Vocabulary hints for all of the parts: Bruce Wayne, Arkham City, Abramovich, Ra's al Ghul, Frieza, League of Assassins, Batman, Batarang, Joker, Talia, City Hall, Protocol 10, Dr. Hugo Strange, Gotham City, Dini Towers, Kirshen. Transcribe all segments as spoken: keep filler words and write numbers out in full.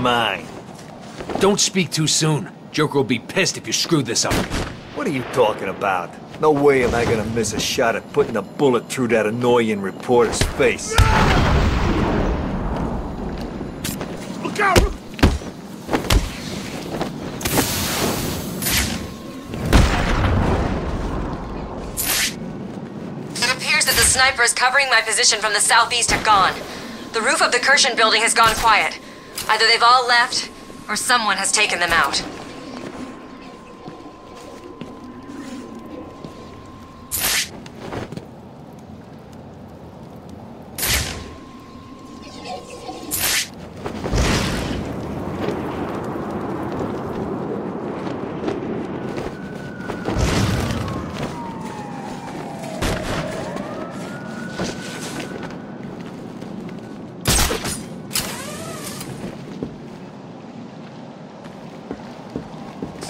mine. Don't speak too soon. Joker will be pissed if you screw this up. What are you talking about? No way am I gonna miss a shot at putting a bullet through that annoying reporter's face. Look out! It appears that the snipers covering my position from the southeast have gone. The roof of the Kirshen building has gone quiet. Either they've all left, or someone has taken them out.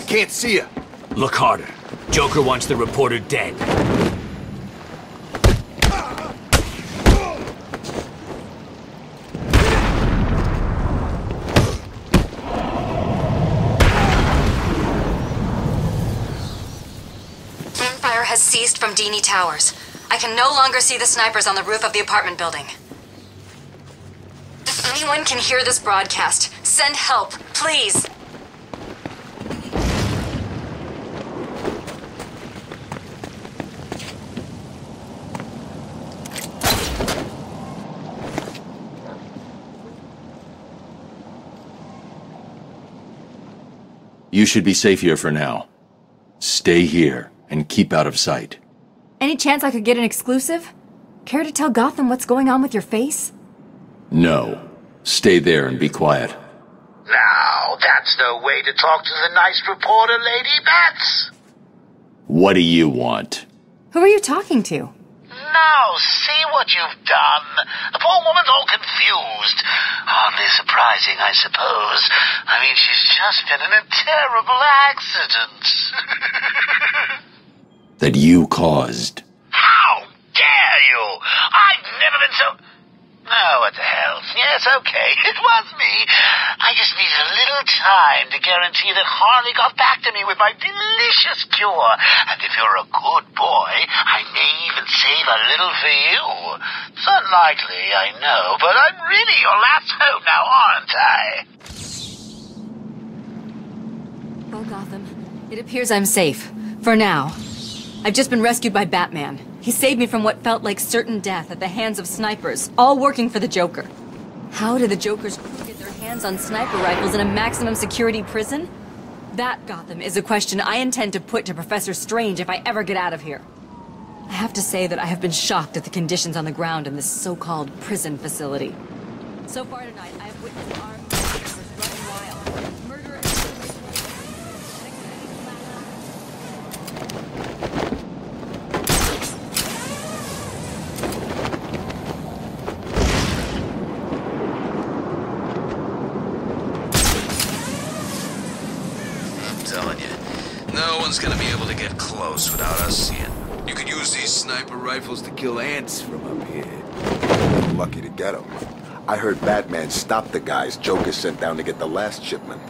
Can't see ya. Look harder. Joker wants the reporter dead. Gunfire has ceased from Dini Towers. I can no longer see the snipers on the roof of the apartment building. If anyone can hear this broadcast, send help, please. You should be safe here for now. Stay here and keep out of sight. Any chance I could get an exclusive? Care to tell Gotham what's going on with your face? No. Stay there and be quiet. Now, that's no way to talk to the nice reporter, Lady Bats! What do you want? Who are you talking to? Now, see what you've done. The poor woman's all confused. Hardly surprising, I suppose. I mean, she's just been in a terrible accident. That you caused. How dare you! I've never been so... Oh, what the hell. Yes, okay, it was me. I just needed a little time to guarantee that Harley got back to me with my delicious cure. And if you're a good boy, I may even save a little for you. It's unlikely, I know, but I'm really your last hope now, aren't I? Oh, Gotham. It appears I'm safe. For now. I've just been rescued by Batman. He saved me from what felt like certain death at the hands of snipers, all working for the Joker. How did the Joker's crew get their hands on sniper rifles in a maximum security prison? That, Gotham, is a question I intend to put to Professor Strange if I ever get out of here. I have to say that I have been shocked at the conditions on the ground in this so-called prison facility. So far tonight, I have witnessed armed snipers running wild, murder and gonna be able to get close without us seeing. You could use these sniper rifles to kill ants from up here. I'm lucky to get them. I heard Batman stopped the guys Joker sent down to get the last shipment.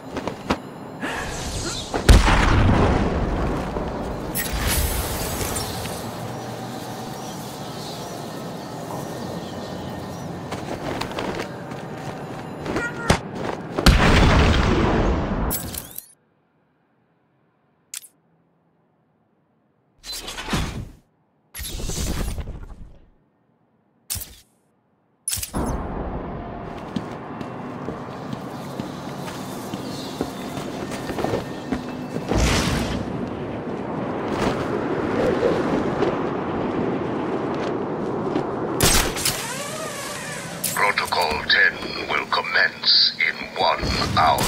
Protocol ten will commence in one hour.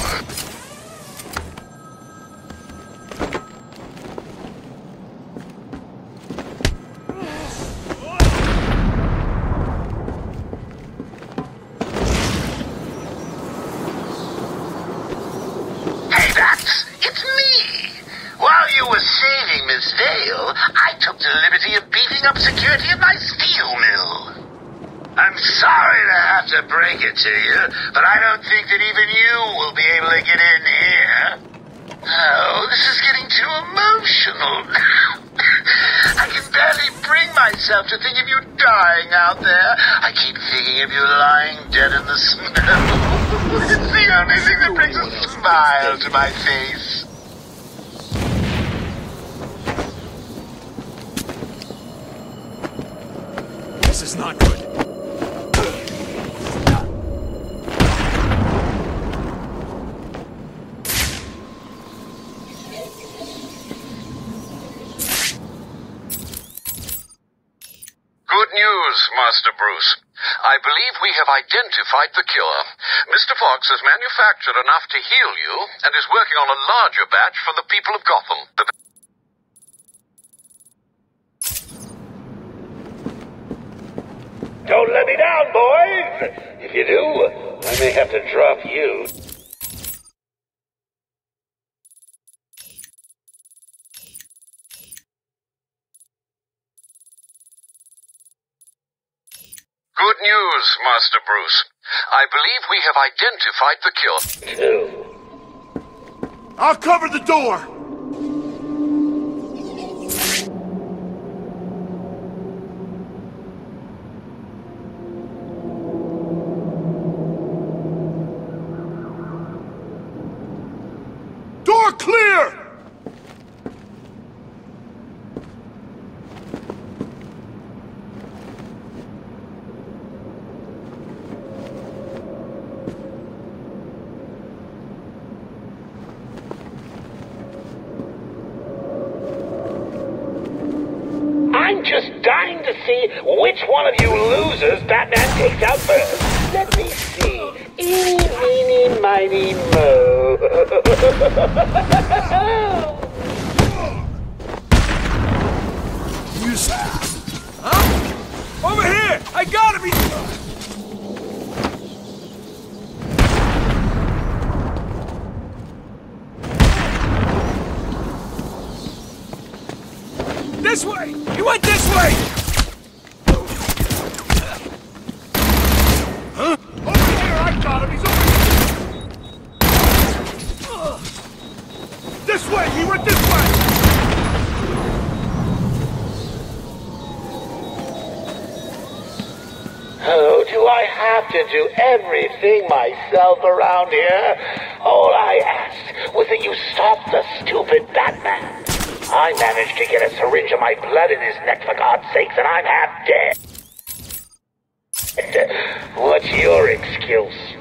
Hey, Bats! It's me! While you were saving Miss Vale, I took the liberty of beating up security at my steel mill. I'm sorry to have to break it to you, but I don't think that even you will be able to get in here. Oh, this is getting too emotional now. I can barely bring myself to think of you dying out there. I keep thinking of you lying dead in the snow. It's the only thing that brings a smile to my face. This is not good. Master Bruce, I believe we have identified the cure. Mister Fox has manufactured enough to heal you and is working on a larger batch for the people of Gotham. The Don't let me down, boys! If you do, I may have to drop you. Good news, Master Bruce. I believe we have identified the killer. I'll cover the door! Door clear! See which one of you losers Batman takes out first. Let me see. Eeny, meeny, miny, moe. You huh? Over here! I gotta be. This way! You went this way! To do everything myself around here. All I asked was that you stop the stupid Batman. I managed to get a syringe of my blood in his neck, for God's sakes, and I'm half dead. What's your excuse?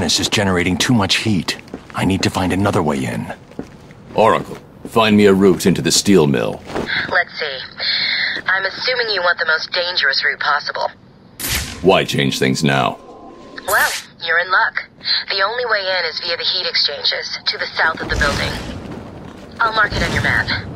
This is generating too much heat. I need to find another way in. Oracle, find me a route into the steel mill. Let's see. I'm assuming you want the most dangerous route possible. Why change things now? Well, you're in luck. The only way in is via the heat exchangers, to the south of the building. I'll mark it on your map.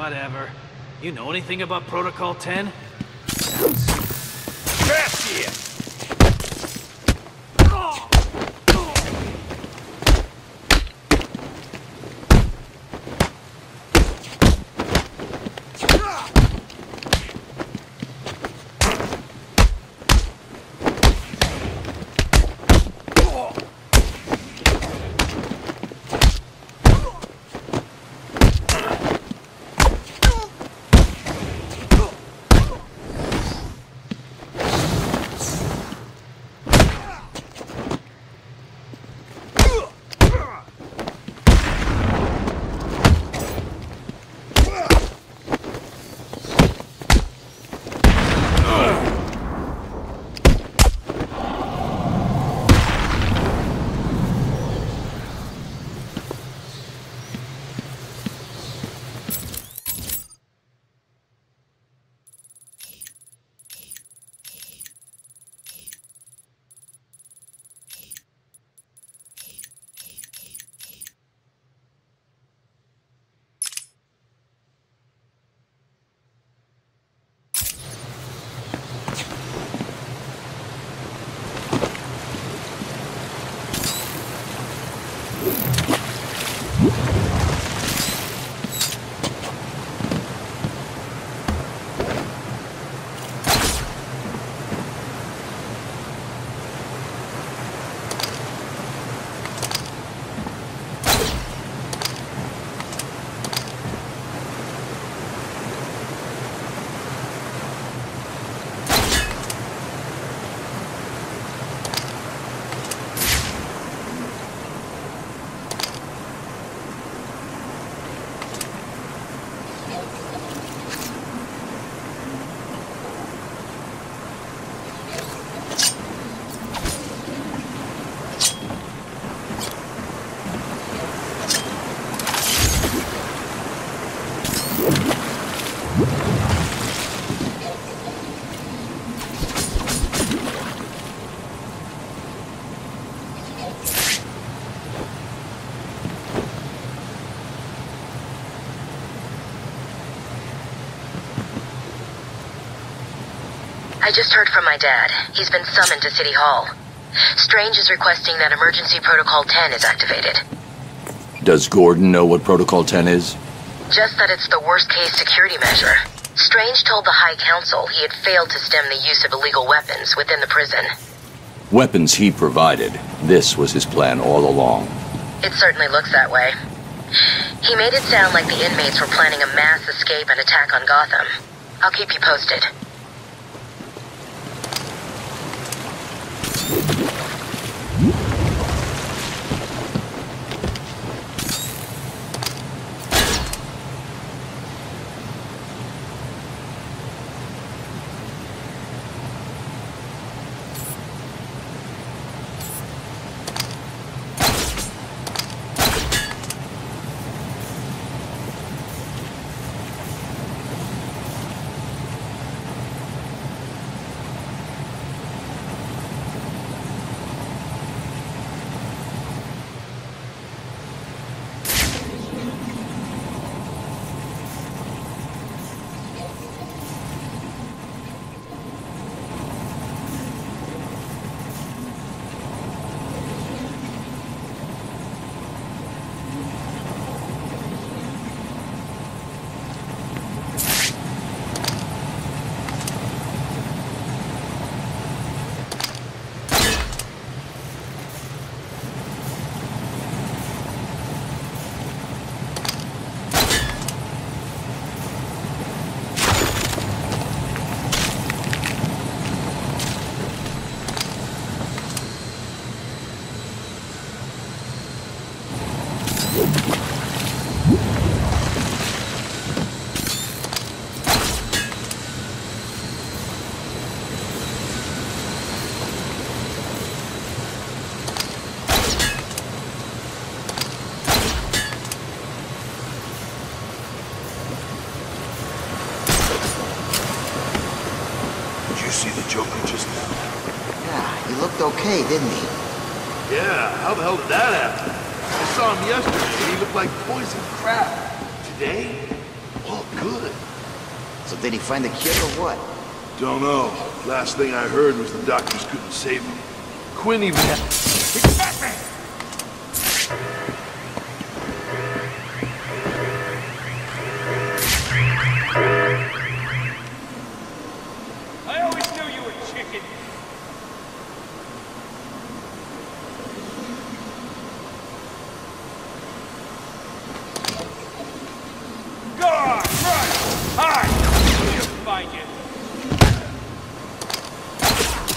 Whatever. You know anything about Protocol ten? Sounds... Trash here! I just heard from my dad. He's been summoned to City Hall. Strange is requesting that emergency Protocol ten is activated. Does Gordon know what Protocol ten is? Just that it's the worst-case security measure. Strange told the High Council he had failed to stem the use of illegal weapons within the prison. Weapons he provided. This was his plan all along. It certainly looks that way. He made it sound like the inmates were planning a mass escape and attack on Gotham. I'll keep you posted. Okay, didn't he? Yeah, how the hell did that happen? I saw him yesterday and he looked like poison crap. Today, Well, good. So did he find a cure or what? Don't know. Last thing I heard was the doctors couldn't save him. Quinn even had... It's Batman! I always knew you were chicken. God, run! Hide! You'll find it.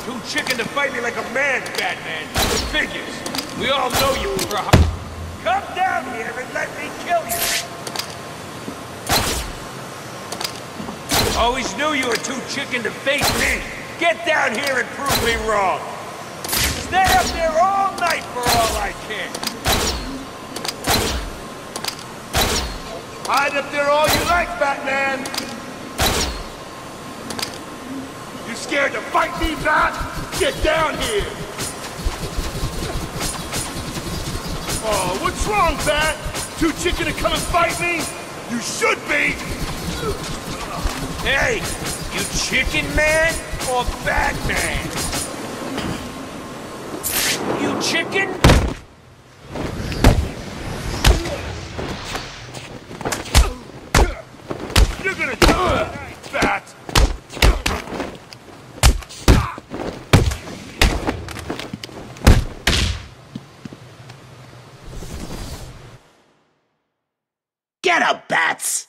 Too chicken to fight me like a man, Batman. Figures. We all know you for a... Come down here and let me kill you! Always knew you were too chicken to face me! Get down here and prove me wrong! Stay up there all night for all I care! Hide up there all you like, Batman! You scared to fight me, Bat? Get down here! Oh, what's wrong, Bat? Too chicken to come and fight me? You should be! Hey, you chicken man or Batman? You chicken? You're gonna die, Bat! Get up, Bats!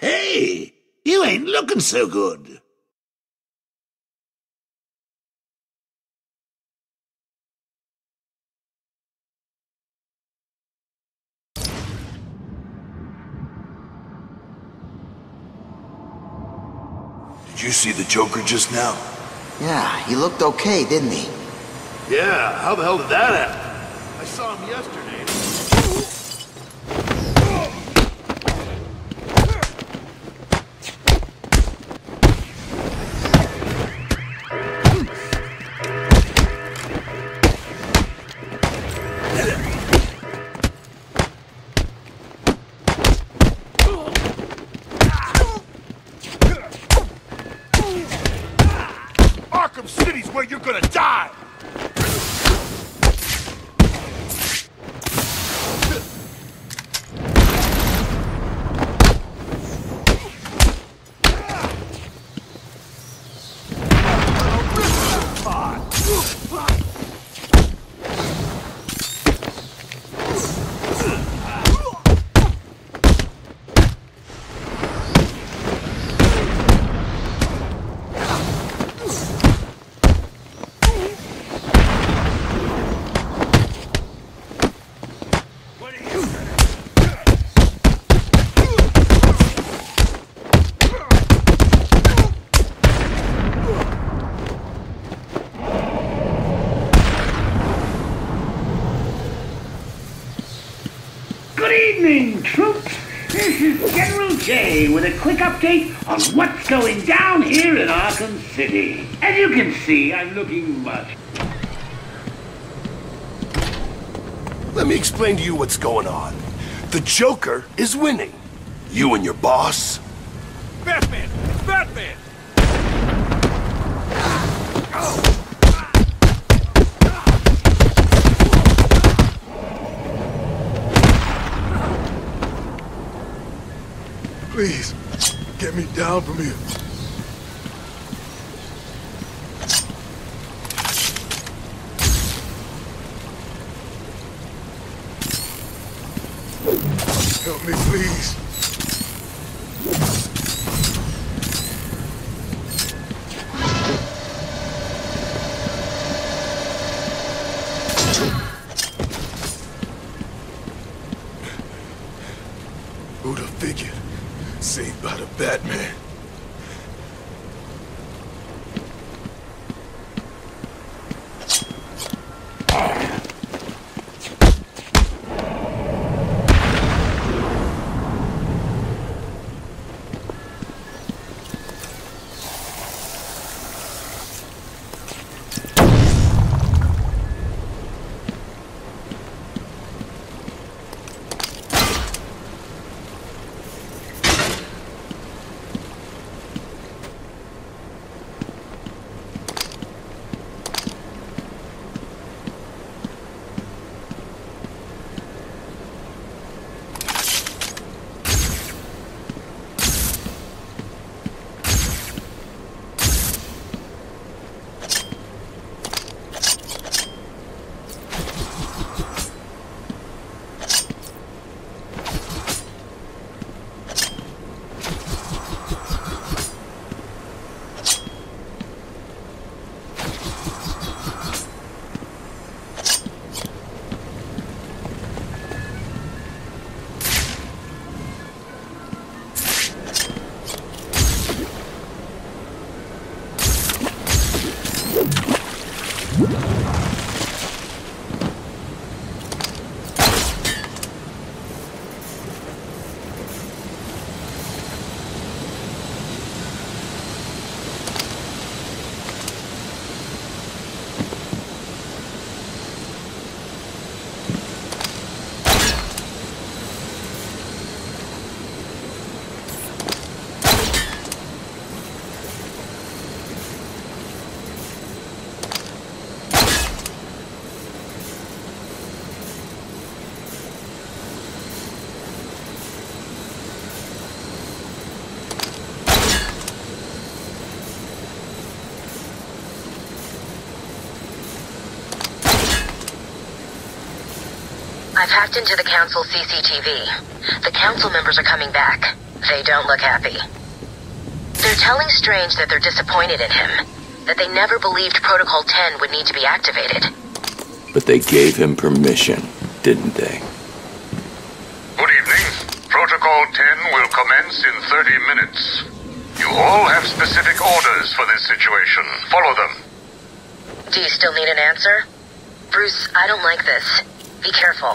Hey, you ain't looking so good. Did you see the Joker just now? Yeah, he looked okay, didn't he? Yeah, how the hell did that happen? I saw him yesterday. Arkham City's where you're gonna die! With a quick update on what's going down here in Arkham City. As you can see, I'm looking much. Let me explain to you what's going on. The Joker is winning. You and your boss. Batman! Batman! Oh. Please, get me down from here. Help me, please. Who'd have figured? Saved by the Batman. I've hacked into the council C C T V. The council members are coming back. They don't look happy. They're telling Strange that they're disappointed in him, that they never believed Protocol ten would need to be activated. But they gave him permission, didn't they? Good evening. Protocol ten will commence in thirty minutes. You all have specific orders for this situation. Follow them. Do you still need an answer? Bruce, I don't like this. Be careful.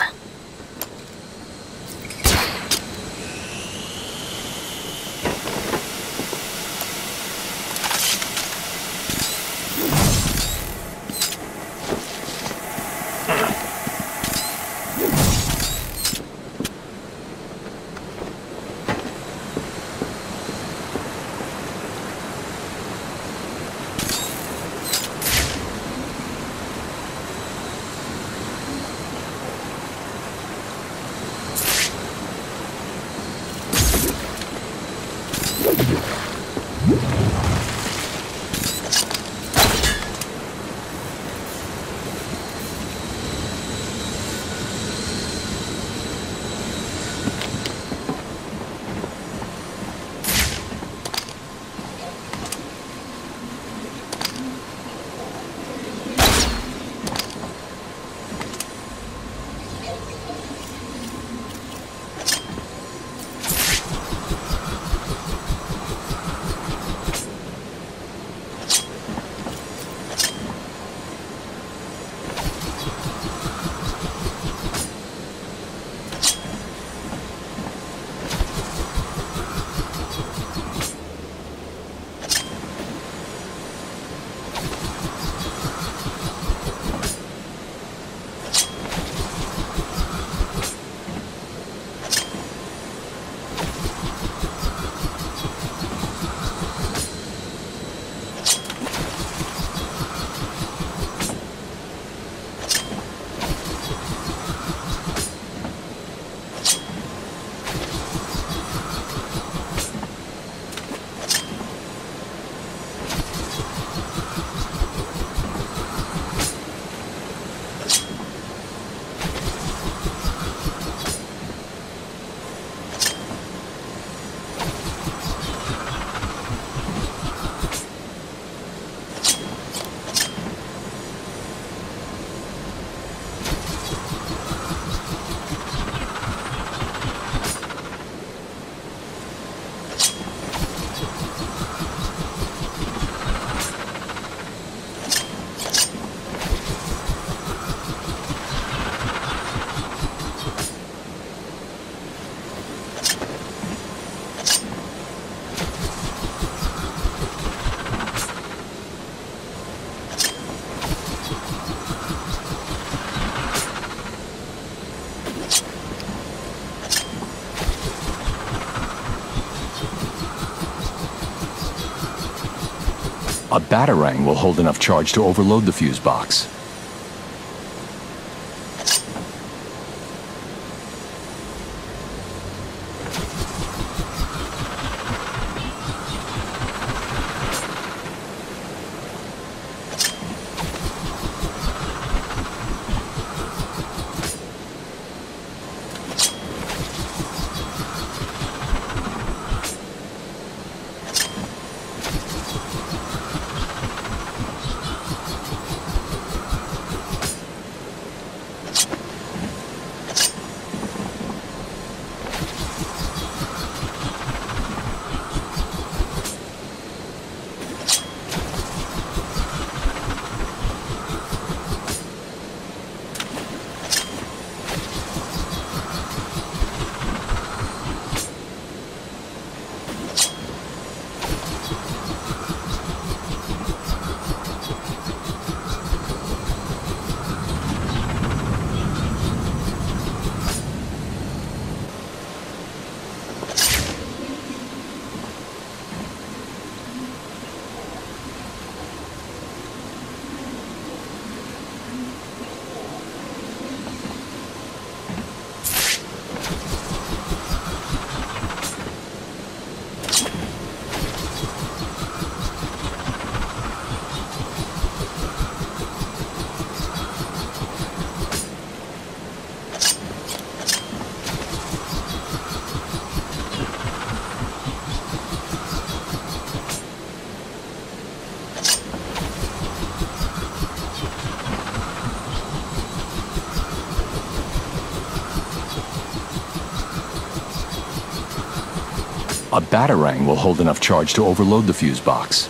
A batarang will hold enough charge to overload the fuse box. A batarang will hold enough charge to overload the fuse box.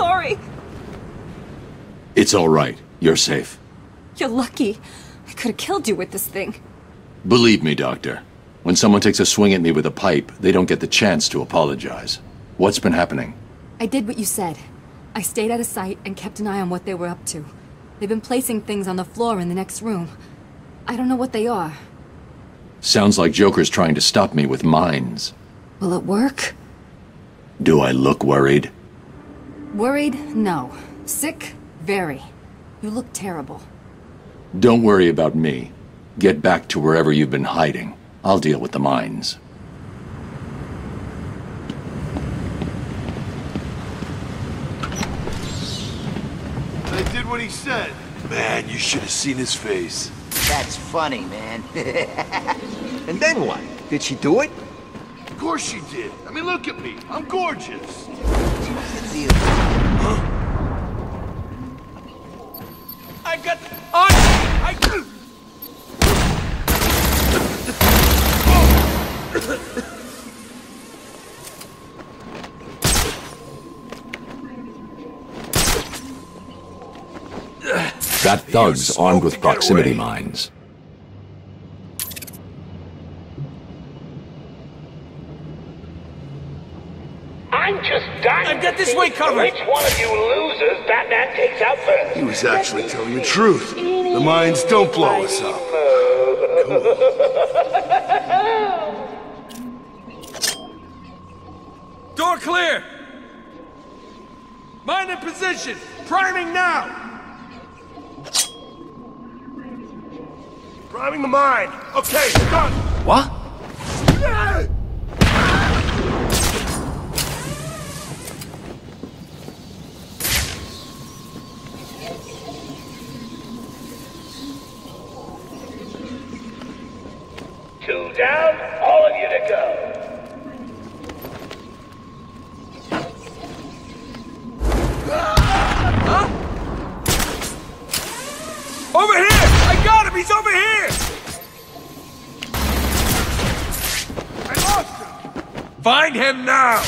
sorry. It's all right. You're safe. You're lucky. I could have killed you with this thing. Believe me, Doctor. When someone takes a swing at me with a pipe, they don't get the chance to apologize. What's been happening? I did what you said. I stayed out of sight and kept an eye on what they were up to. They've been placing things on the floor in the next room. I don't know what they are. Sounds like Joker's trying to stop me with mines. Will it work? Do I look worried? Worried? No. Sick? Very. You look terrible. Don't worry about me. Get back to wherever you've been hiding. I'll deal with the mines. I did what he said. Man, you should have seen his face. That's funny, man. And then what? Did she do it? Of course she did. I mean, look at me. I'm gorgeous. Huh? I got... Oh, I... That thug's armed with proximity mines. I've got this way covered! Which one of you losers Batman takes out first? He was actually telling the truth. The mines don't blow us up. Cool. Door clear! Mine in position! Priming now! Priming the mine! Okay, done! What? Two down, all of you to go. Huh? Over here! I got him! He's over here! I lost him! Find him now!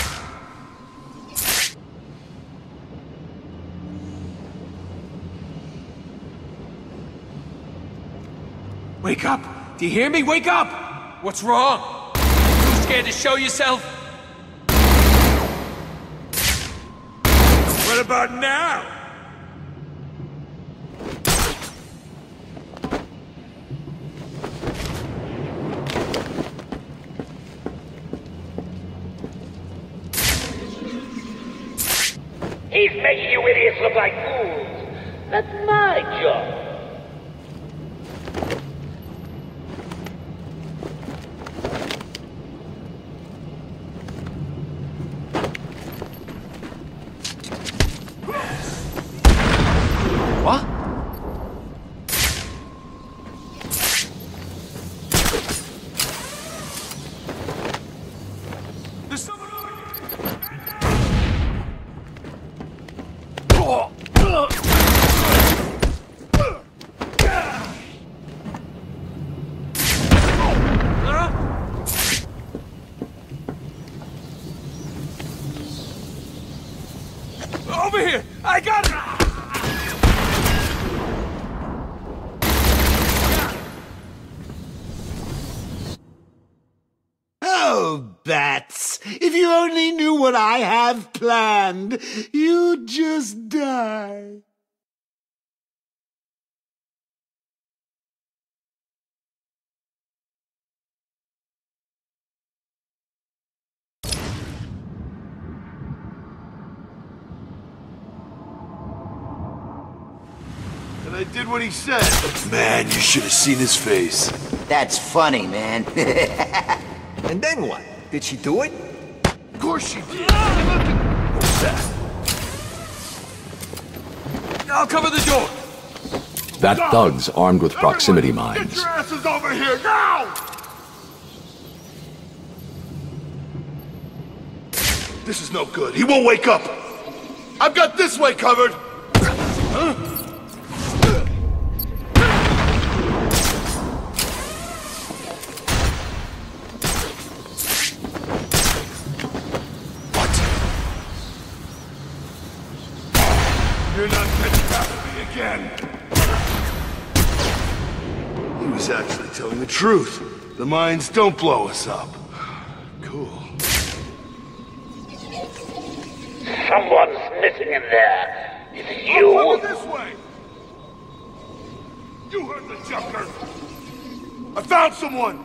Wake up! Do you hear me? Wake up! What's wrong? Too scared to show yourself? What about now? He's making you idiots look like fools. That's my job. I have planned. You just die. And I did what he said. Man, you should have seen his face. That's funny, man. And then what? Did she do it? Of course she did! What's that? I'll cover the door! That thug's armed with proximity mines. Get your asses over here, now! This is no good. He won't wake up! I've got this way covered! Huh? again. He was actually telling the truth. The mines don't blow us up. Cool. Someone's missing in there. Is it you? I'm coming this way. You heard the Joker. I found someone.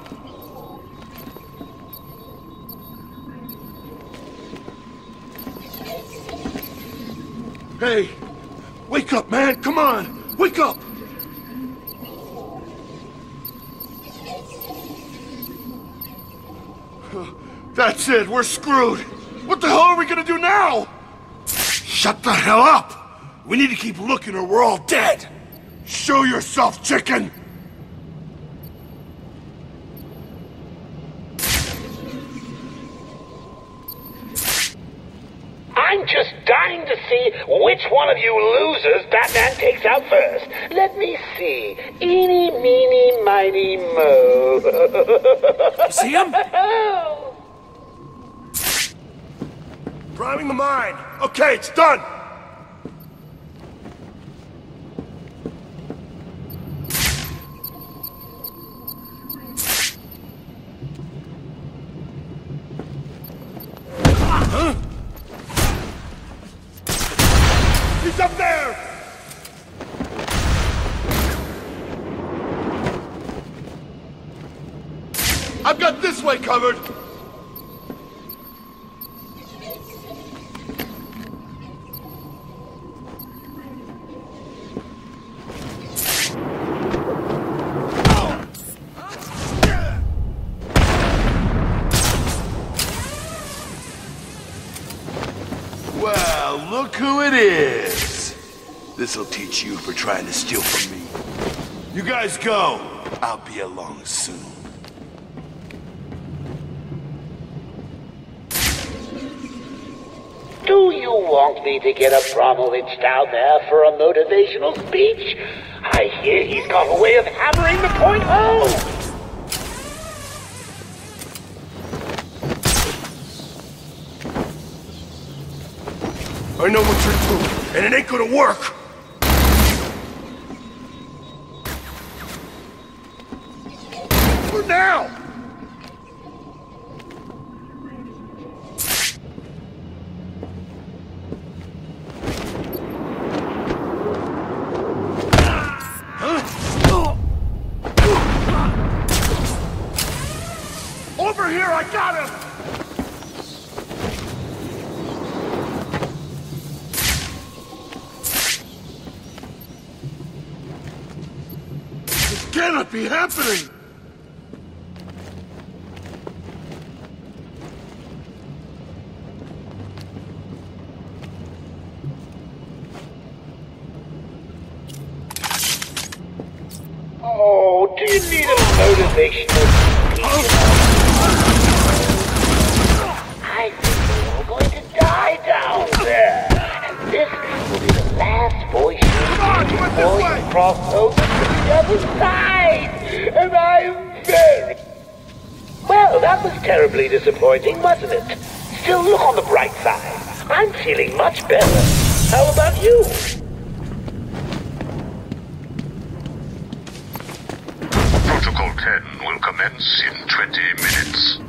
Hey, wake up, man. Come on. Wake up. That's it. We're screwed. What the hell are we gonna do now? Shut the hell up. We need to keep looking or we're all dead. Show yourself, chicken. I'm just dying to see which one of you losers Batman takes out first. Let me see. Eeny, meeny, miny, moe. See him? Priming the mine. Okay, it's done. I've got this way covered! Well, look who it is! This'll teach you for trying to steal from me. You guys go! I'll be along soon. Do you want me to get Abramovich down there for a motivational speech? I hear he's got a way of hammering the point home! I know what you're doing, and it ain't gonna work! For now! Be happening. Oh, do you need a motivational speech? Oh. I think we're all going to die down there, and this will be the last voice you hear before you cross over to the other side. And I'm very... Well, that was terribly disappointing, wasn't it? Still, look on the bright side. I'm feeling much better. How about you? Protocol ten will commence in twenty minutes.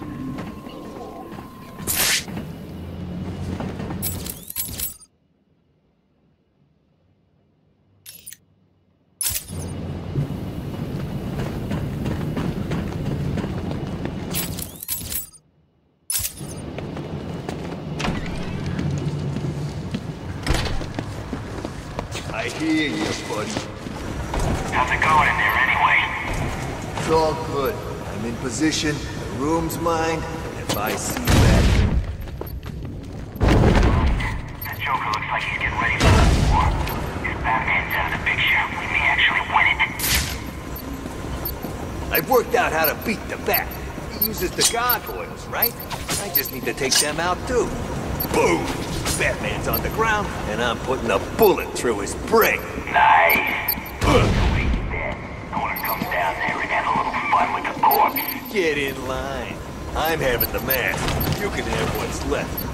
Position, the room's mine, and if I see that... That Joker looks like he's getting ready for the war. If Batman's out of the picture, we may actually win it. I've worked out how to beat the Bat. He uses the gargoyles, right? I just need to take them out too. Boom! Batman's on the ground, and I'm putting a bullet through his brain. Nice! Uh. Get in line. I'm having the man. You can have what's left.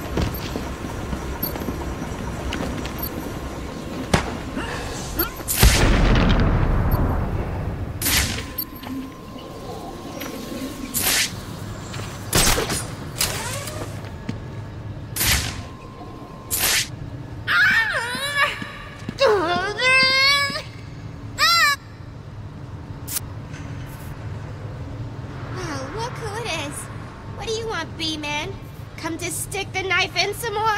in some more?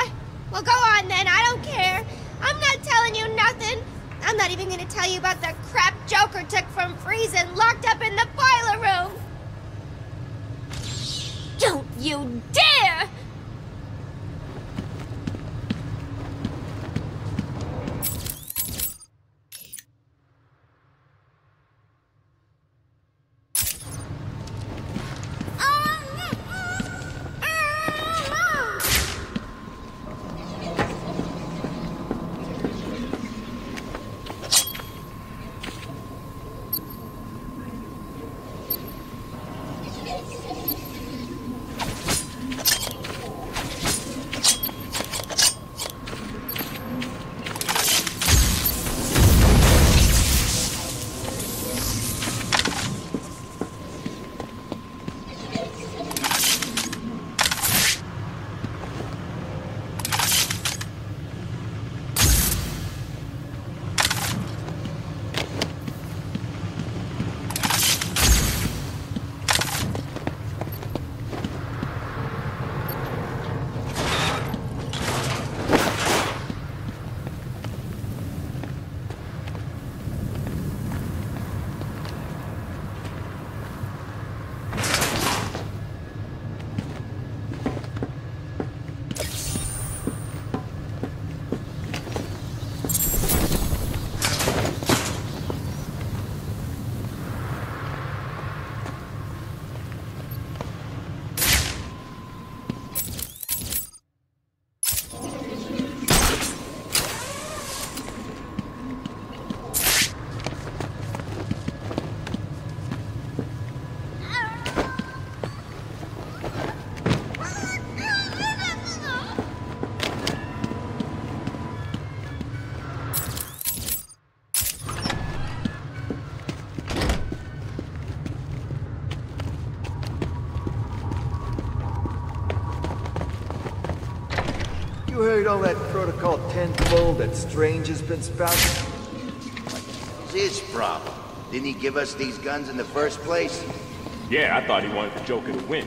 Well, go on then, I don't care. I'm not telling you nothing. I'm not even gonna tell you about the crap Joker took from Frieza locked up in the boiler room. Don't you dare! All that Protocol ten bull that Strange has been spouting? What's his problem? Didn't he give us these guns in the first place? Yeah, I thought he wanted the Joker to win.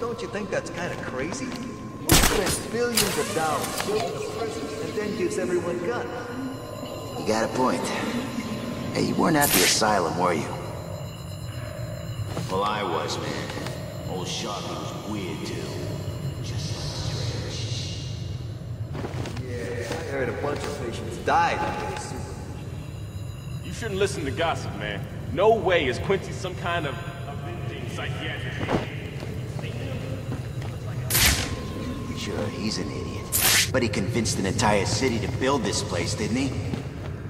Don't you think that's kind of crazy? Who spends billions of dollars building a prison and then gives everyone guns? You got a point. Hey, you weren't at the asylum, were you? Well, I was, man. Old Sharpie was weird, too. I heard a bunch of patients died under his supervision. You shouldn't listen to gossip, man. No way is Quincy some kind of avenging psychiatric patient. Sure, he's an idiot. But he convinced an entire city to build this place, didn't he?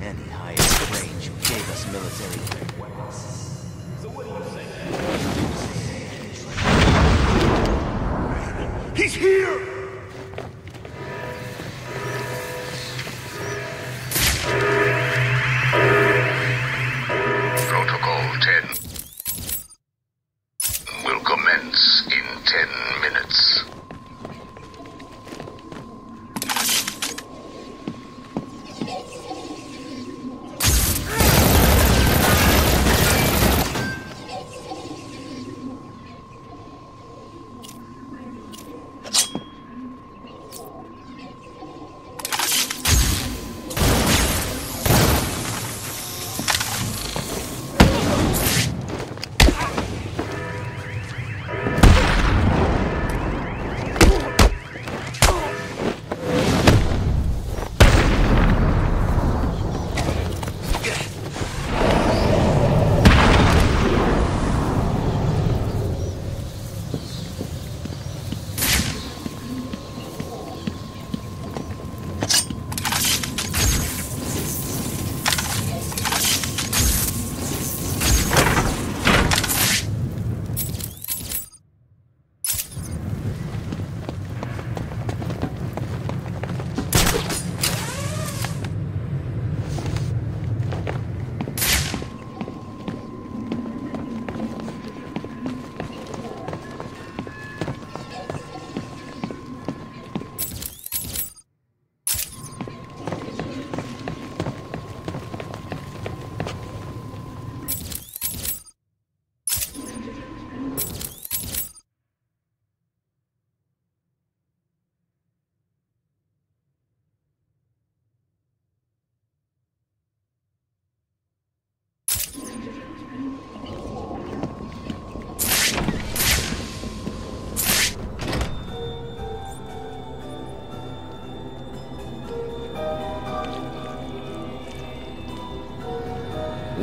And he hired Strange, who gave us military weapons. So what do you say? He's here!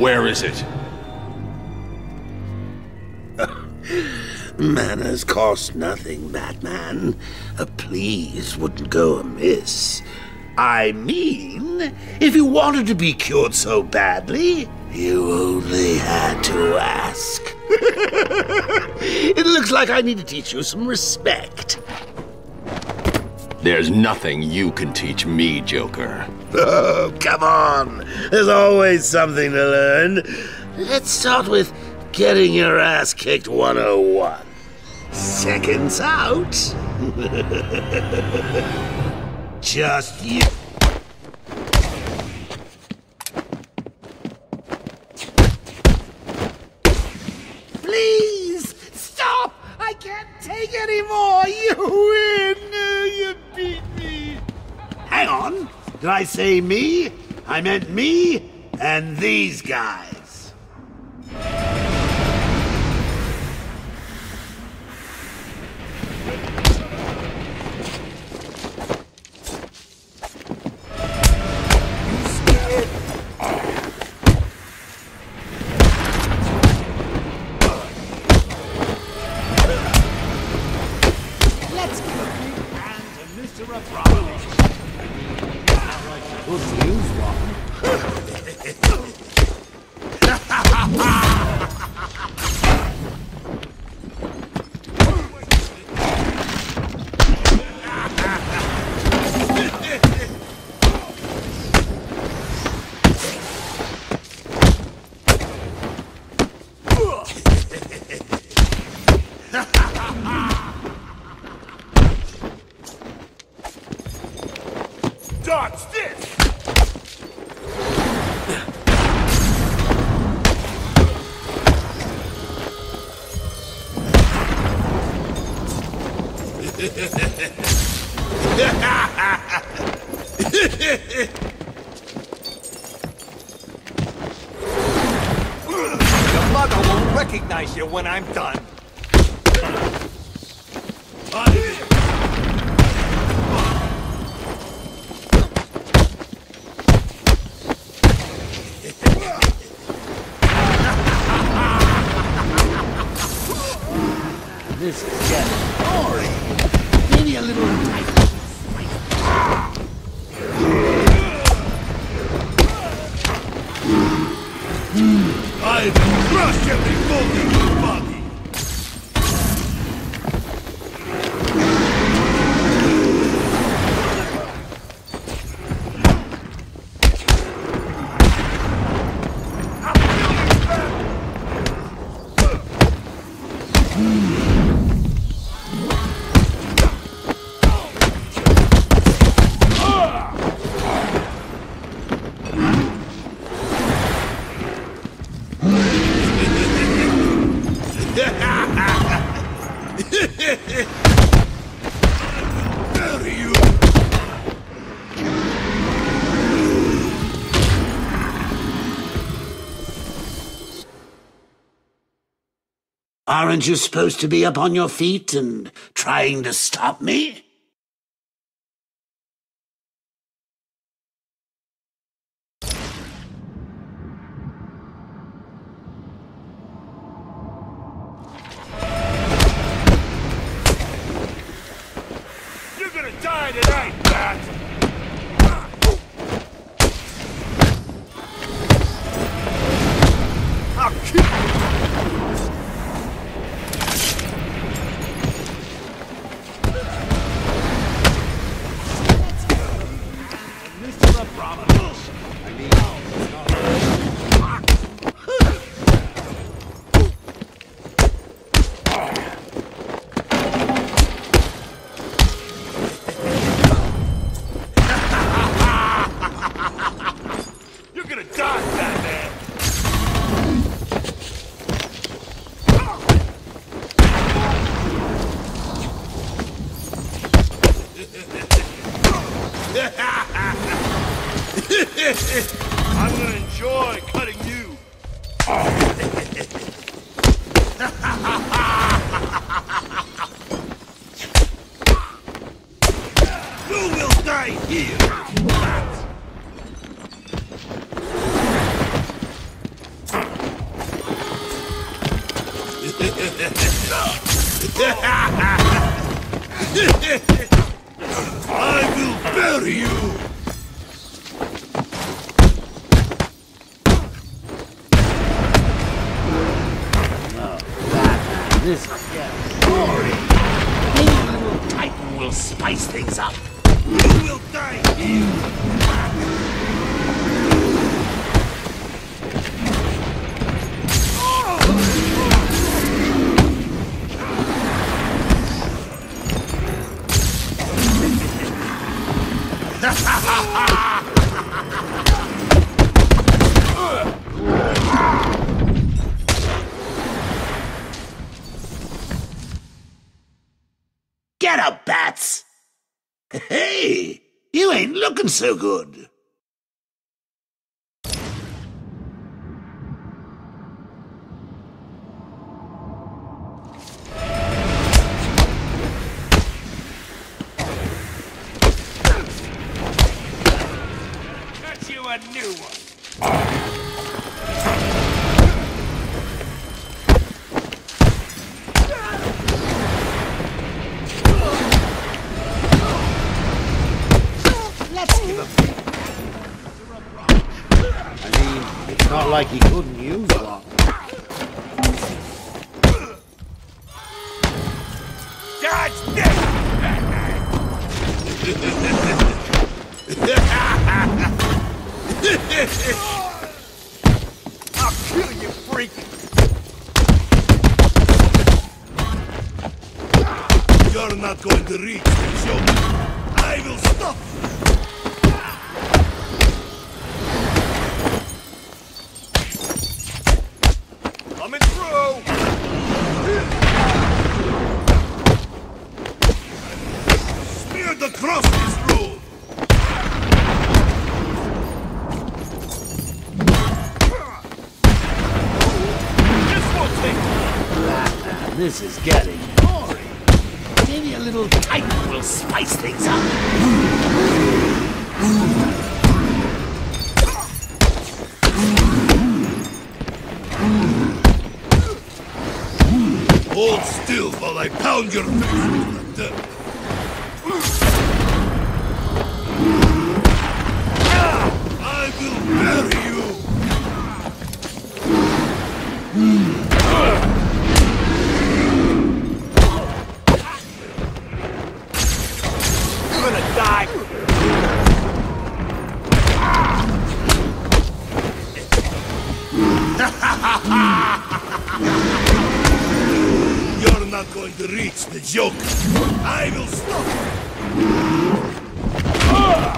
Where is it? Manners cost nothing, Batman. A please wouldn't go amiss. I mean, if you wanted to be cured so badly, you only had to ask. It looks like I need to teach you some respect. There's nothing you can teach me, Joker. Oh, come on. There's always something to learn. Let's start with getting your ass kicked one oh one. Seconds out. Just you. Please stop! I can't take any more. You win. You beat me. Hang on. Did I say me? I meant me and these guys. When I'm done. This is just boring. Maybe a little tight. I've crushed every bogey. Aren't you supposed to be up on your feet and trying to stop me? You're gonna die tonight, Bat! I will bury you! This glory! You will Titan will spice things up. You will die. You. Get up, bats! Hey, you ain't looking so good. Got you a new one. Not like he couldn't use one. Dodge this, Batman! I'll kill you, freak! You're not going to reach this, Joker. I will stop you! Coming through! Smeared across this room! This won't take long! This is getting boring. Maybe a little Titan will spice things up. Ooh. Ooh. Hold still while I pound your face with the dirt. I will bury you! You're gonna die! Ha ha ha ha! Not going to reach the Joker. I will stop him. Ah,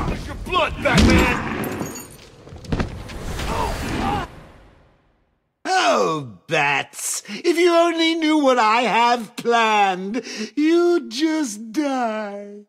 that's your blood, Batman. Oh. Oh, bats! If you only knew what I have planned, you'd just die.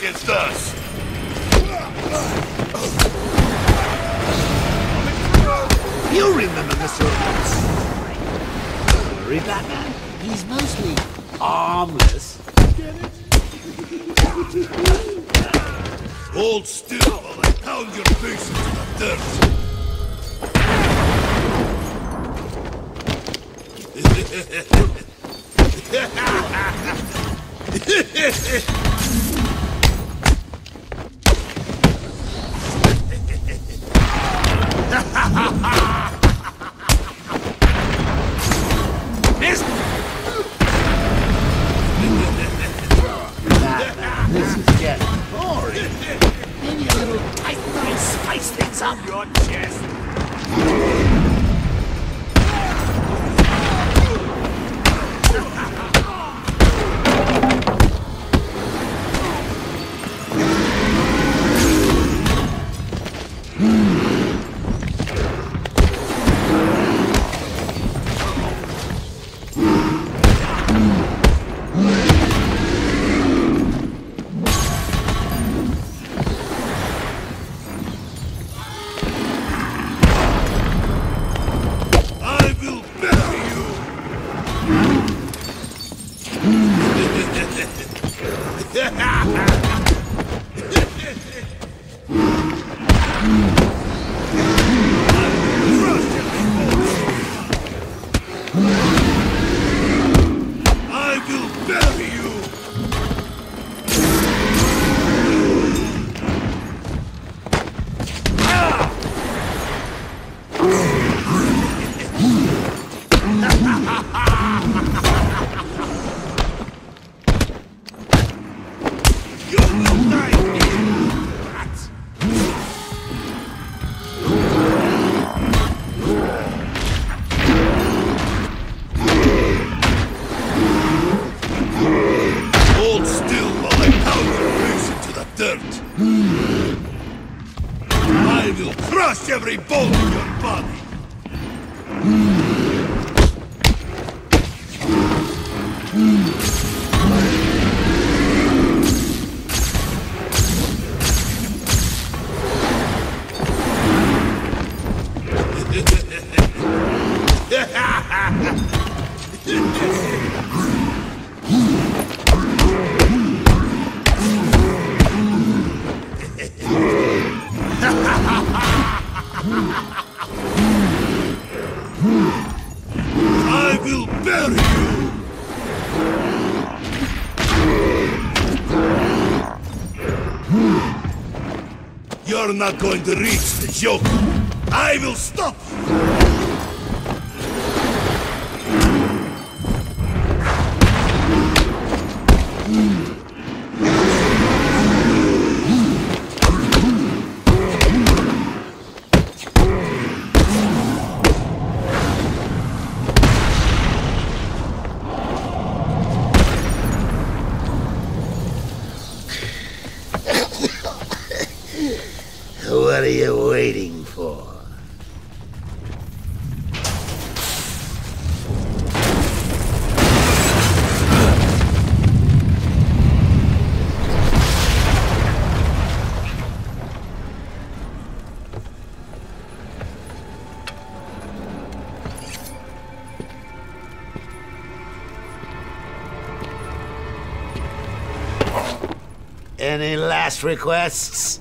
Against us. You remember the soldiers. Don't worry, Batman. He's mostly armless. Get it? Hold still while I pound your face into the dirt. Missed. This is getting boring. Maybe a little Titan will spice things up. Your chest. You're not going to reach the Joker. I will stop you! Any last requests?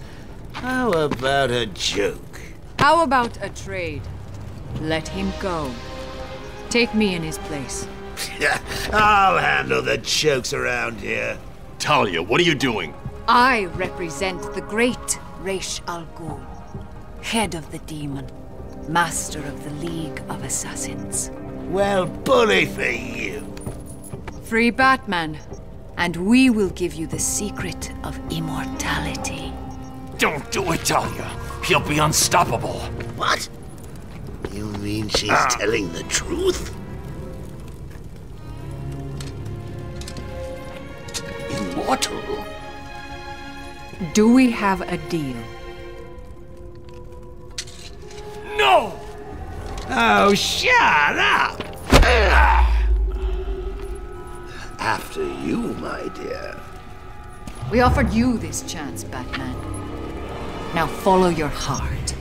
How about a joke? How about a trade? Let him go. Take me in his place. I'll handle the jokes around here. Talia, what are you doing? I represent the great Ra's al Ghul, head of the demon, master of the League of Assassins. Well, bully for you. Free Batman. And we will give you the secret of immortality. Don't do it, Talia. He'll be unstoppable. What? You mean she's uh. telling the truth? Immortal? Do we have a deal? No! Oh, shut up! Uh. After you, my dear. We offered you this chance, Batman. Now follow your heart.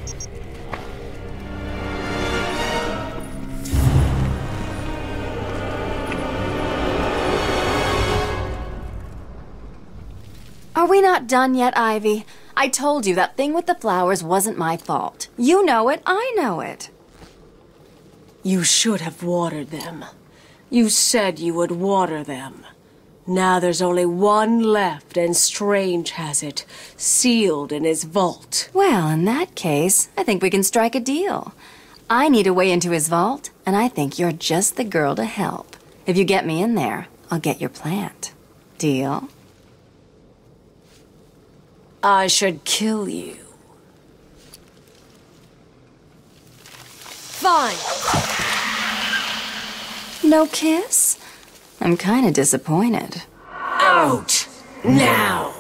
Are we not done yet, Ivy? I told you that thing with the flowers wasn't my fault. You know it, I know it. You should have watered them. You said you would water them. Now there's only one left, and Strange has it, sealed in his vault. Well, in that case, I think we can strike a deal. I need a way into his vault, and I think you're just the girl to help. If you get me in there, I'll get your plant. Deal? I should kill you. Fine! No kiss? I'm kind of disappointed. Out! Now!